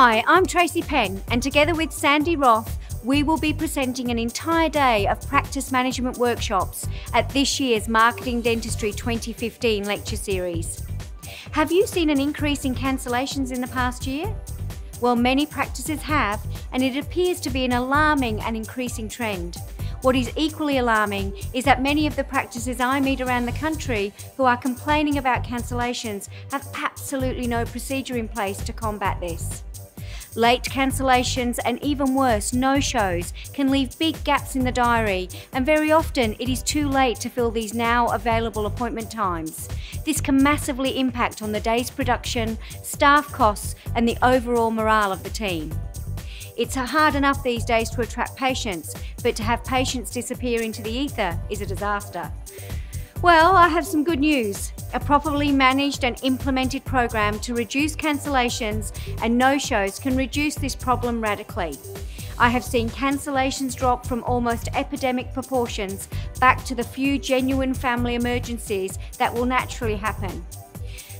Hi, I'm Tracy Penn, and together with Sandy Roth, we will be presenting an entire day of practice management workshops at this year's Marketing Dentistry 2015 lecture series. Have you seen an increase in cancellations in the past year? Well, many practices have, and it appears to be an alarming and increasing trend. What is equally alarming is that many of the practices I meet around the country who are complaining about cancellations have absolutely no procedure in place to combat this. Late cancellations and even worse, no-shows can leave big gaps in the diary, and very often it is too late to fill these now available appointment times. This can massively impact on the day's production, staff costs and the overall morale of the team. It's hard enough these days to attract patients, but to have patients disappear into the ether is a disaster. Well, I have some good news. A properly managed and implemented program to reduce cancellations and no-shows can reduce this problem radically. I have seen cancellations drop from almost epidemic proportions back to the few genuine family emergencies that will naturally happen.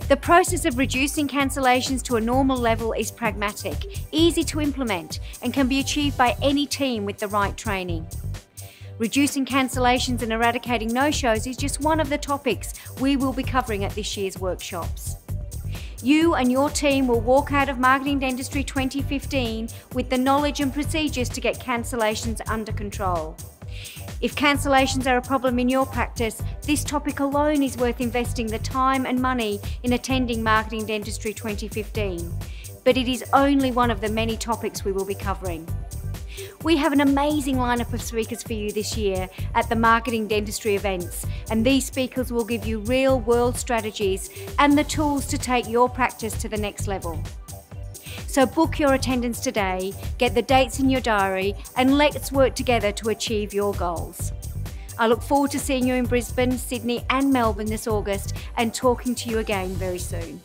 The process of reducing cancellations to a normal level is pragmatic, easy to implement, and can be achieved by any team with the right training. Reducing cancellations and eradicating no-shows is just one of the topics we will be covering at this year's workshops. You and your team will walk out of Marketing Dentistry 2015 with the knowledge and procedures to get cancellations under control. If cancellations are a problem in your practice, this topic alone is worth investing the time and money in attending Marketing Dentistry 2015. But it is only one of the many topics we will be covering. We have an amazing lineup of speakers for you this year at the Marketing Dentistry events, and these speakers will give you real-world strategies and the tools to take your practice to the next level. So book your attendance today, get the dates in your diary, and let's work together to achieve your goals. I look forward to seeing you in Brisbane, Sydney and Melbourne this August, and talking to you again very soon.